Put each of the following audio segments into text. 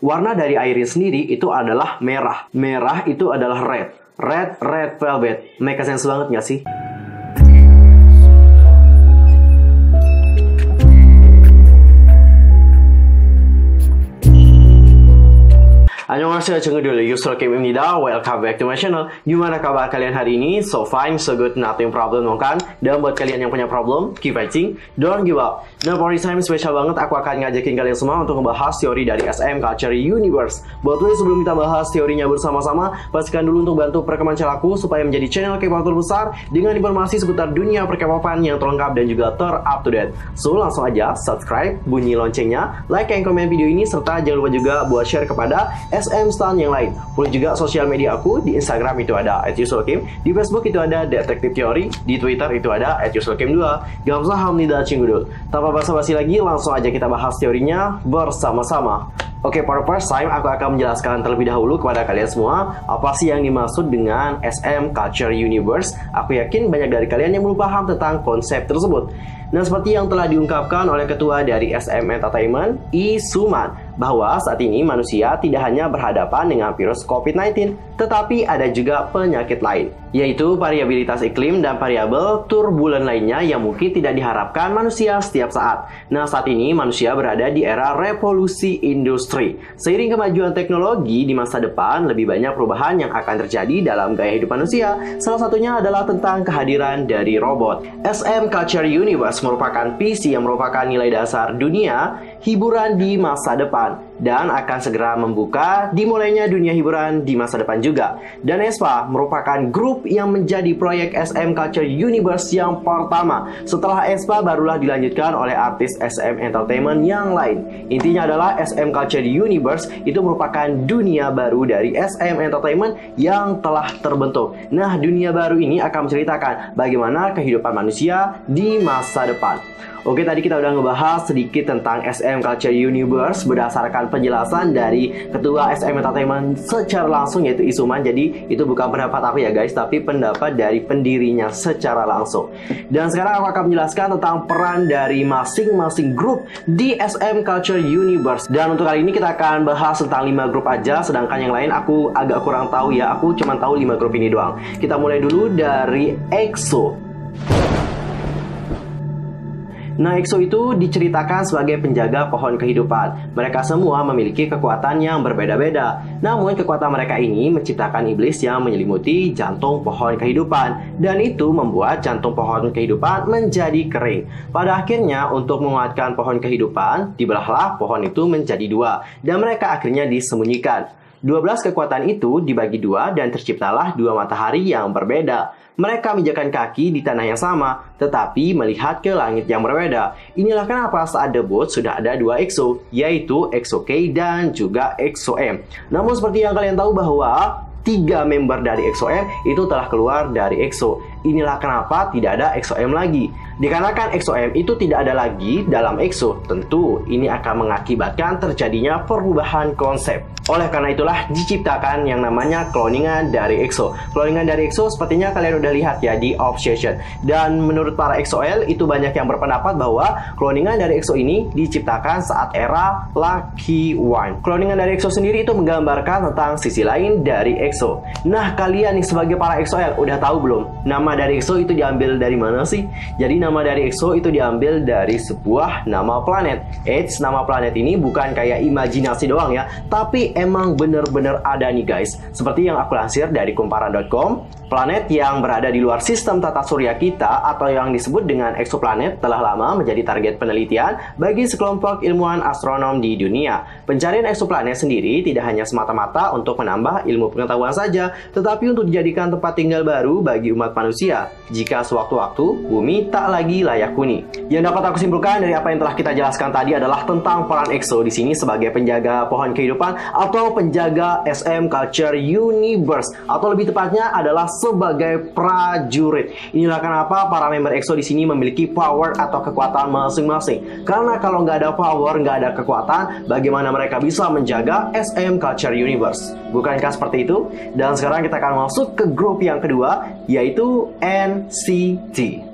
Warna dari Irene sendiri itu adalah merah. Merah itu adalah red. Red velvet. Make sense banget nggak sih? Annyeonghaseyo, Chenggudul, Yusril Kim Imnida, welcome back to my channel. Gimana kabar kalian hari ini? So fine, so good, nothing problem, kan? Dan buat kalian yang punya problem, keep fighting, don't give up. Dan for this time spesial banget, aku akan ngajakin kalian semua untuk membahas teori dari SM Culture Universe. Buat lo sebelum kita bahas teorinya bersama-sama, pastikan dulu untuk bantu perkembangan channel aku supaya menjadi channel K-pop terbesar dengan informasi seputar dunia perkepopan yang terlengkap dan juga ter-up to date. So langsung aja subscribe, bunyi loncengnya, like and comment video ini, serta jangan lupa juga buat share kepada SM stan yang lain. Boleh juga sosial media aku, di Instagram itu ada @yusulkim, di Facebook itu ada Detective Theory, di Twitter itu ada @yusulkim2. Gamsahamnida Chinggudul. Tanpa basa-basi lagi, langsung aja kita bahas teorinya bersama-sama. Oke, for the first time, aku akan menjelaskan terlebih dahulu kepada kalian semua apa sih yang dimaksud dengan SM Culture Universe. Aku yakin banyak dari kalian yang belum paham tentang konsep tersebut. Nah, seperti yang telah diungkapkan oleh ketua dari SM Entertainment, Lee Soo-man, bahwa saat ini manusia tidak hanya berhadapan dengan virus COVID-19, tetapi ada juga penyakit lain, yaitu variabilitas iklim dan variabel turbulen lainnya yang mungkin tidak diharapkan manusia setiap saat. Nah, saat ini manusia berada di era revolusi industri. Seiring kemajuan teknologi di masa depan, lebih banyak perubahan yang akan terjadi dalam gaya hidup manusia, salah satunya adalah tentang kehadiran dari robot. SM Culture Universe merupakan visi yang merupakan nilai dasar dunia hiburan di masa depan, dan akan segera membuka dimulainya dunia hiburan di masa depan juga. Dan aespa merupakan grup yang menjadi proyek SM Culture Universe yang pertama. Setelah aespa barulah dilanjutkan oleh artis SM Entertainment yang lain. Intinya adalah SM Culture Universe itu merupakan dunia baru dari SM Entertainment yang telah terbentuk. Nah, dunia baru ini akan menceritakan bagaimana kehidupan manusia di masa depan. Oke, tadi kita udah ngebahas sedikit tentang SM Culture Universe berdasarkan penjelasan dari ketua SM Entertainment secara langsung, yaitu Lee Soo-man. Jadi itu bukan pendapat aku ya guys, tapi pendapat dari pendirinya secara langsung. Dan sekarang aku akan menjelaskan tentang peran dari masing-masing grup di SM Culture Universe. Dan untuk kali ini kita akan bahas tentang 5 grup aja, sedangkan yang lain aku agak kurang tahu ya. Aku cuma tahu 5 grup ini doang. Kita mulai dulu dari EXO. Nah, EXO itu diceritakan sebagai penjaga pohon kehidupan. Mereka semua memiliki kekuatan yang berbeda-beda. Namun, kekuatan mereka ini menciptakan iblis yang menyelimuti jantung pohon kehidupan. Dan itu membuat jantung pohon kehidupan menjadi kering. Pada akhirnya, untuk menguatkan pohon kehidupan, dibelahlah pohon itu menjadi dua. Dan mereka akhirnya disembunyikan. 12 kekuatan itu dibagi dua dan terciptalah dua matahari yang berbeda. Mereka menjejakkan kaki di tanah yang sama, tetapi melihat ke langit yang berbeda. Inilah kenapa saat debut sudah ada dua EXO, yaitu EXO-K dan juga EXO-M. Namun seperti yang kalian tahu bahwa 3 member dari EXO-M itu telah keluar dari EXO. Inilah kenapa tidak ada EXO-M lagi. Dikarenakan EXO-M itu tidak ada lagi dalam EXO, tentu ini akan mengakibatkan terjadinya perubahan konsep. Oleh karena itulah diciptakan yang namanya kloningan dari EXO. Kloningan dari EXO sepertinya kalian udah lihat ya di Obsession. Dan menurut para EXO-L itu banyak yang berpendapat bahwa kloningan dari EXO ini diciptakan saat era Lucky One. Kloningan dari EXO sendiri itu menggambarkan tentang sisi lain dari EXO. Nah, kalian nih sebagai para EXO-L udah tahu belum nama dari EXO itu diambil dari mana sih? Jadi nama dari EXO itu diambil dari sebuah nama planet. Eits, nama planet ini bukan kayak imajinasi doang ya, tapi emang bener-bener ada nih guys. Seperti yang aku lansir dari kumparan.com, planet yang berada di luar sistem tata surya kita atau yang disebut dengan eksoplanet telah lama menjadi target penelitian bagi sekelompok ilmuwan astronom di dunia. Pencarian eksoplanet sendiri tidak hanya semata-mata untuk menambah ilmu pengetahuan saja, tetapi untuk dijadikan tempat tinggal baru bagi umat manusia jika sewaktu-waktu bumi tak lagi layak huni. Yang dapat aku simpulkan dari apa yang telah kita jelaskan tadi adalah tentang peran EXO di sini sebagai penjaga pohon kehidupan atau penjaga SM Culture Universe, atau lebih tepatnya adalah sebagai prajurit. Inilah kenapa para member EXO di sini memiliki power atau kekuatan masing-masing. Karena kalau nggak ada power, nggak ada kekuatan, bagaimana mereka bisa menjaga SM Culture Universe? Bukankah seperti itu? Dan sekarang kita akan masuk ke grup yang kedua, yaitu NCT.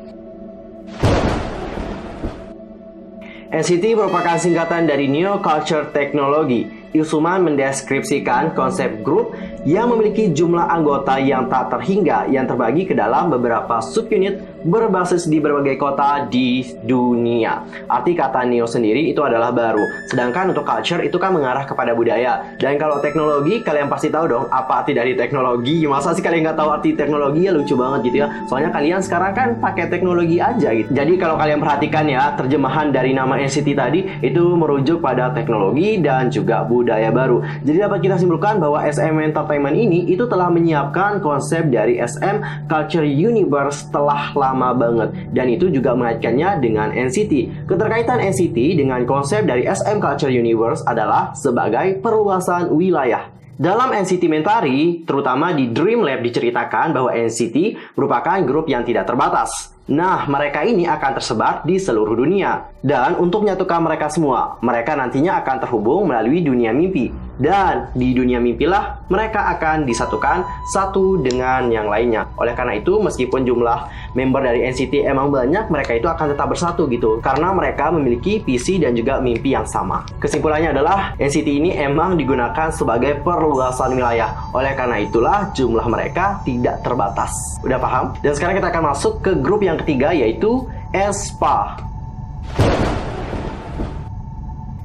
NCT merupakan singkatan dari New Culture Technology. Lee Soo-man mendeskripsikan konsep grup yang memiliki jumlah anggota yang tak terhingga yang terbagi ke dalam beberapa subunit berbasis di berbagai kota di dunia. Arti kata neo sendiri itu adalah baru, sedangkan untuk culture itu kan mengarah kepada budaya. Dan kalau teknologi, kalian pasti tahu dong apa arti dari teknologi. Masa sih kalian nggak tahu arti teknologi? Ya lucu banget gitu ya, soalnya kalian sekarang kan pakai teknologi aja gitu. Jadi kalau kalian perhatikan ya, terjemahan dari nama NCT tadi itu merujuk pada teknologi dan juga budaya baru. Jadi dapat kita simpulkan bahwa SM Entertainment ini itu telah menyiapkan konsep dari SM Culture Universe telah lama banget, dan itu juga mengaitkannya dengan NCT. Keterkaitan NCT dengan konsep dari SM Culture Universe adalah sebagai perluasan wilayah. Dalam NCT Mentari, terutama di Dream Lab, diceritakan bahwa NCT merupakan grup yang tidak terbatas. Nah, mereka ini akan tersebar di seluruh dunia. Dan untuk menyatukan mereka semua, mereka nantinya akan terhubung melalui dunia mimpi. Dan di dunia mimpilah, mereka akan disatukan satu dengan yang lainnya. Oleh karena itu, meskipun jumlah member dari NCT emang banyak, mereka itu akan tetap bersatu gitu. Karena mereka memiliki visi dan juga mimpi yang sama. Kesimpulannya adalah, NCT ini emang digunakan sebagai perluasan wilayah. Oleh karena itulah, jumlah mereka tidak terbatas. Udah paham? Dan sekarang kita akan masuk ke grup yang ketiga, yaitu aespa.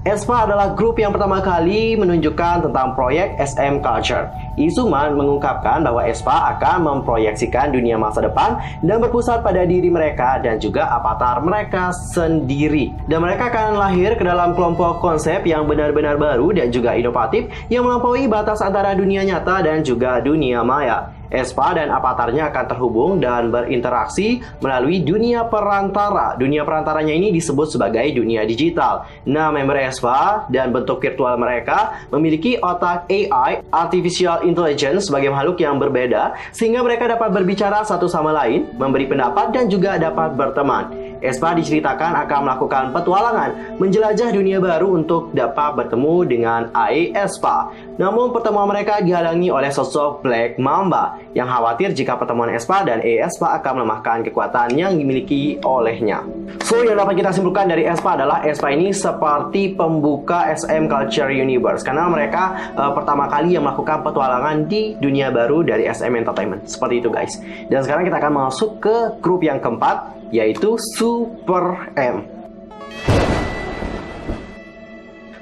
aespa adalah grup yang pertama kali menunjukkan tentang proyek SM Culture. Lee Soo-man mengungkapkan bahwa aespa akan memproyeksikan dunia masa depan dan berpusat pada diri mereka dan juga avatar mereka sendiri. Dan mereka akan lahir ke dalam kelompok konsep yang benar-benar baru dan juga inovatif yang melampaui batas antara dunia nyata dan juga dunia maya. aespa dan avatarnya akan terhubung dan berinteraksi melalui dunia perantara. Dunia perantaranya ini disebut sebagai dunia digital. Nah, member aespa dan bentuk virtual mereka memiliki otak AI, artificial intelligence, sebagai makhluk yang berbeda, sehingga mereka dapat berbicara satu sama lain, memberi pendapat, dan juga dapat berteman. aespa diceritakan akan melakukan petualangan, menjelajah dunia baru untuk dapat bertemu dengan aespa. Namun pertemuan mereka dihalangi oleh sosok Black Mamba yang khawatir jika pertemuan aespa dan aespa akan melemahkan kekuatan yang dimiliki olehnya. So, yang dapat kita simpulkan dari aespa adalah aespa ini seperti pembuka SM Culture Universe, karena mereka pertama kali yang melakukan petualangan di dunia baru dari SM Entertainment. Seperti itu guys. Dan sekarang kita akan masuk ke grup yang keempat, yaitu Super M.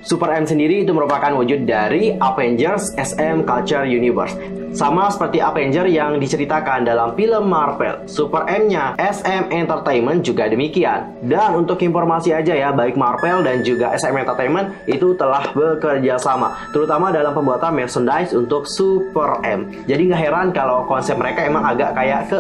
Super M sendiri itu merupakan wujud dari Avengers SM Culture Universe. Sama seperti Avenger yang diceritakan dalam film Marvel, Super M-nya SM Entertainment juga demikian. Dan untuk informasi aja ya, baik Marvel dan juga SM Entertainment itu telah bekerja sama, terutama dalam pembuatan merchandise untuk Super M. Jadi nggak heran kalau konsep mereka emang agak kayak ke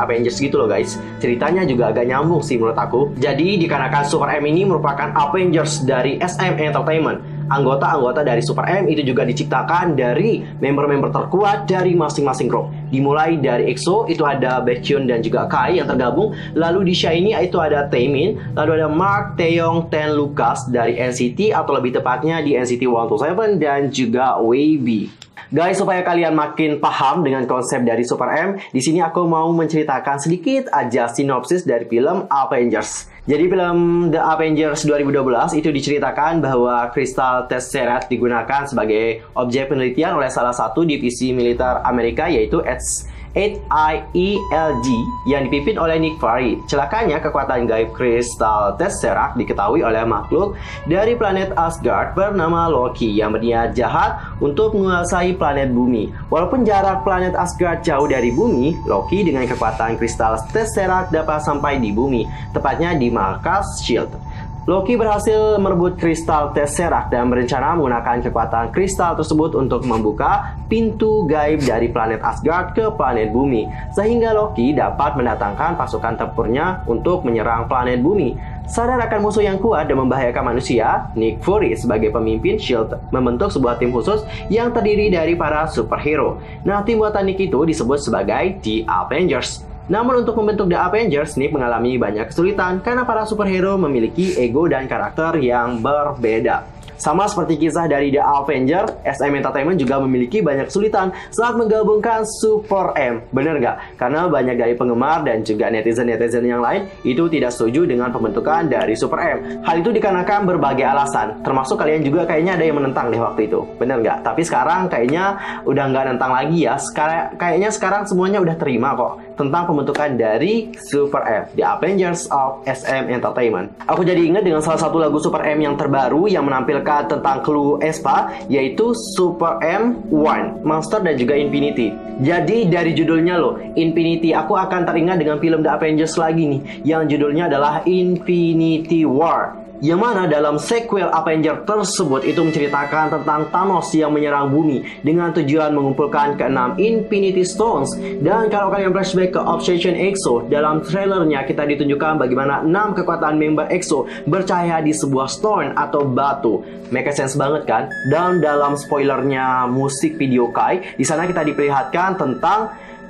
Avengers gitu loh guys. Ceritanya juga agak nyambung sih menurut aku. Jadi dikarenakan Super M ini merupakan Avengers dari SM Entertainment, anggota-anggota dari Super M itu juga diciptakan dari member-member terkuat dari masing-masing grup. Dimulai dari EXO itu ada Baekhyun dan juga Kai yang tergabung. Lalu di SHINee itu ada Taemin, lalu ada Mark, Taeyong, Ten, Lucas dari NCT, atau lebih tepatnya di NCT 127, dan juga Wavy. Guys, supaya kalian makin paham dengan konsep dari Super M, di sini aku mau menceritakan sedikit aja sinopsis dari film Avengers. Jadi film The Avengers 2012 itu diceritakan bahwa kristal Tesseract digunakan sebagai objek penelitian oleh salah satu divisi militer Amerika, yaitu HIELG yang dipimpin oleh Nick Fury. Celakanya, kekuatan gaib kristal Tesseract diketahui oleh makhluk dari planet Asgard bernama Loki yang berniat jahat untuk menguasai planet bumi. Walaupun jarak planet Asgard jauh dari bumi, Loki dengan kekuatan kristal Tesseract dapat sampai di bumi, tepatnya di markas Shield. Loki berhasil merebut kristal Tesseract dan berencana menggunakan kekuatan kristal tersebut untuk membuka pintu gaib dari planet Asgard ke planet bumi, sehingga Loki dapat mendatangkan pasukan tempurnya untuk menyerang planet bumi. Sadar akan musuh yang kuat dan membahayakan manusia, Nick Fury sebagai pemimpin SHIELD membentuk sebuah tim khusus yang terdiri dari para superhero. Nah, tim buatan Nick itu disebut sebagai The Avengers. Namun untuk membentuk The Avengers, Nick mengalami banyak kesulitan karena para superhero memiliki ego dan karakter yang berbeda. Sama seperti kisah dari The Avengers, SM Entertainment juga memiliki banyak kesulitan saat menggabungkan Super M. Bener nggak? Karena banyak dari penggemar dan juga netizen-netizen yang lain itu tidak setuju dengan pembentukan dari Super M. Hal itu dikarenakan berbagai alasan, termasuk kalian juga kayaknya ada yang menentang deh waktu itu. Bener nggak? Tapi sekarang kayaknya udah nggak nentang lagi ya. Kayaknya sekarang semuanya udah terima kok tentang pembentukan dari Super M, The Avengers of SM Entertainment. Aku jadi ingat dengan salah satu lagu Super M yang terbaru yang menampilkan tentang clue aespa, yaitu Super M One, Monster dan juga Infinity. Jadi dari judulnya loh, Infinity, aku akan teringat dengan film The Avengers lagi nih, yang judulnya adalah Infinity War, yang mana dalam sequel Avengers tersebut itu menceritakan tentang Thanos yang menyerang bumi dengan tujuan mengumpulkan ke-6 Infinity Stones. Dan kalau kalian flashback ke Obsession EXO, dalam trailernya kita ditunjukkan bagaimana 6 kekuatan member EXO bercahaya di sebuah stone atau batu. Make sense banget kan? Dan dalam spoilernya musik video Kai, di sana kita diperlihatkan tentang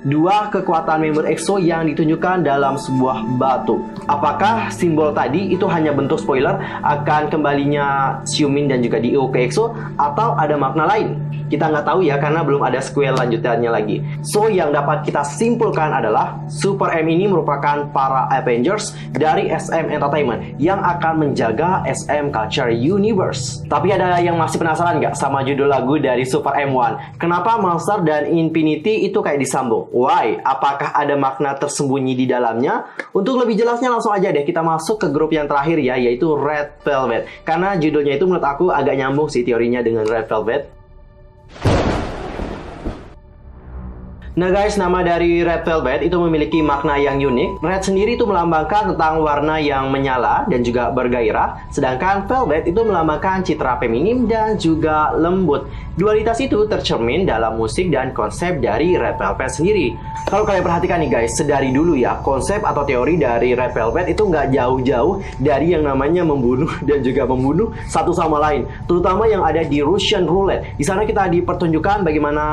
2 kekuatan member EXO yang ditunjukkan dalam sebuah batu. Apakah simbol tadi itu hanya bentuk spoiler akan kembalinya Xiumin dan juga Dio ke EXO, atau ada makna lain? Kita nggak tahu ya, karena belum ada sequel lanjutannya lagi. So, yang dapat kita simpulkan adalah Super M ini merupakan para Avengers dari SM Entertainment yang akan menjaga SM Culture Universe. Tapi ada yang masih penasaran nggak sama judul lagu dari Super M1? Kenapa Monster dan Infinity itu kayak disambung? Why? Apakah ada makna tersembunyi di dalamnya? Untuk lebih jelasnya langsung aja deh kita masuk ke grup yang terakhir ya, yaitu Red Velvet. Karena judulnya itu menurut aku agak nyambung sih teorinya dengan Red Velvet. Nah guys, nama dari Red Velvet itu memiliki makna yang unik. Red sendiri itu melambangkan tentang warna yang menyala dan juga bergairah, sedangkan Velvet itu melambangkan citra feminim dan juga lembut. Dualitas itu tercermin dalam musik dan konsep dari Red Velvet sendiri. Kalau kalian perhatikan nih guys, sedari dulu ya, konsep atau teori dari Red Velvet itu nggak jauh-jauh dari yang namanya membunuh dan juga membunuh satu sama lain, terutama yang ada di Russian Roulette. Di sana kita dipertunjukkan bagaimana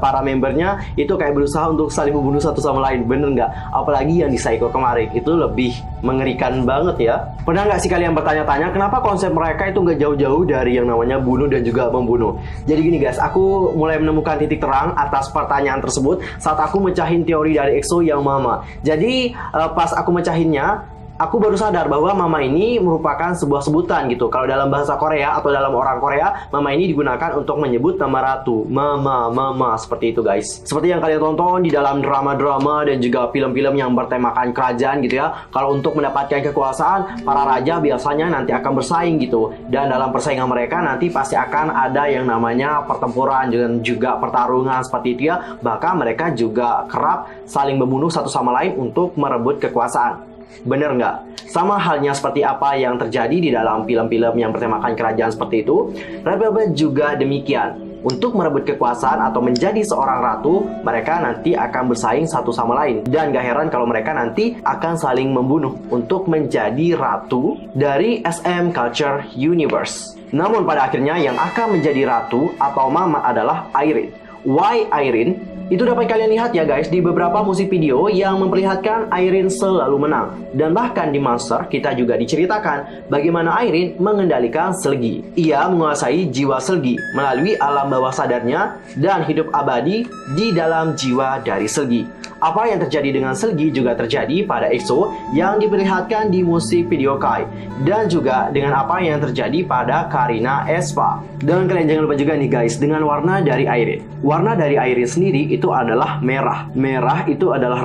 para membernya itu kayak berusaha untuk saling membunuh satu sama lain. Bener nggak? Apalagi yang di Psycho kemarin, itu lebih mengerikan banget ya. Pernah nggak sih kalian bertanya-tanya kenapa konsep mereka itu nggak jauh-jauh dari yang namanya bunuh dan juga membunuh? Jadi gini guys, aku mulai menemukan titik terang atas pertanyaan tersebut saat aku mecahin teori dari EXO yang Mama. Jadi pas aku mecahinnya, aku baru sadar bahwa Mama ini merupakan sebuah sebutan gitu. Kalau dalam bahasa Korea atau dalam orang Korea, Mama ini digunakan untuk menyebut nama ratu. Mama, Mama, seperti itu guys. Seperti yang kalian tonton di dalam drama-drama dan juga film-film yang bertemakan kerajaan gitu ya. Kalau untuk mendapatkan kekuasaan, para raja biasanya nanti akan bersaing gitu. Dan dalam persaingan mereka nanti pasti akan ada yang namanya pertempuran dan juga pertarungan seperti itu ya. Bahkan mereka juga kerap saling membunuh satu sama lain untuk merebut kekuasaan. Bener nggak? Sama halnya seperti apa yang terjadi di dalam film-film yang bertemakan kerajaan seperti itu, Red Velvet juga demikian. Untuk merebut kekuasaan atau menjadi seorang ratu, mereka nanti akan bersaing satu sama lain. Dan gak heran kalau mereka nanti akan saling membunuh untuk menjadi ratu dari SM Culture Universe. Namun pada akhirnya yang akan menjadi ratu atau Mama adalah Irene. Why Irene? Itu dapat kalian lihat ya guys di beberapa musik video yang memperlihatkan Irene selalu menang. Dan bahkan di Monster kita juga diceritakan bagaimana Irene mengendalikan Seulgi. Ia menguasai jiwa Seulgi melalui alam bawah sadarnya dan hidup abadi di dalam jiwa dari Seulgi. Apa yang terjadi dengan Seulgi juga terjadi pada EXO yang diperlihatkan di musik video Kai. Dan juga dengan apa yang terjadi pada Karina aespa. Dan kalian jangan lupa juga nih guys dengan warna dari Irene. Warna dari Irene sendiri itu adalah merah. Merah itu adalah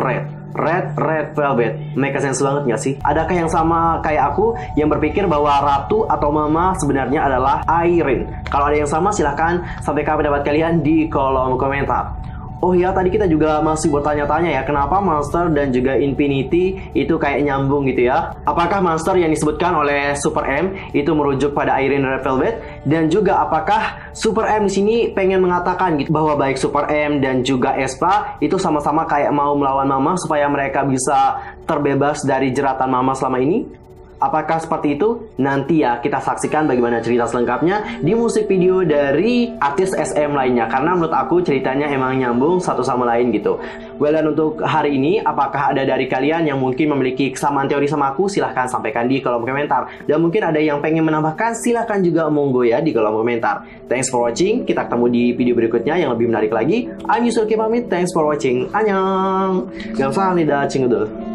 red velvet. Make sense banget nggak sih? Adakah yang sama kayak aku yang berpikir bahwa ratu atau Mama sebenarnya adalah Irene? Kalau ada yang sama silahkan sampaikan pendapat kalian di kolom komentar. Oh ya, tadi kita juga masih bertanya-tanya ya, kenapa Monster dan juga Infinity itu kayak nyambung gitu ya. Apakah Monster yang disebutkan oleh Super M itu merujuk pada Irene Red Velvet? Dan juga apakah Super M di sini pengen mengatakan gitu bahwa baik Super M dan juga aespa itu sama-sama kayak mau melawan Mama supaya mereka bisa terbebas dari jeratan Mama selama ini? Apakah seperti itu? Nanti ya kita saksikan bagaimana cerita selengkapnya di musik video dari artis SM lainnya, karena menurut aku ceritanya emang nyambung satu sama lain gitu. Well, dan untuk hari ini, apakah ada dari kalian yang mungkin memiliki kesamaan teori sama aku? Silahkan sampaikan di kolom komentar. Dan mungkin ada yang pengen menambahkan, silahkan juga monggo ya di kolom komentar. Thanks for watching, kita ketemu di video berikutnya yang lebih menarik lagi. I'm Seulgi pamit, thanks for watching. Annyeong. Gamsahamnida, cingudul.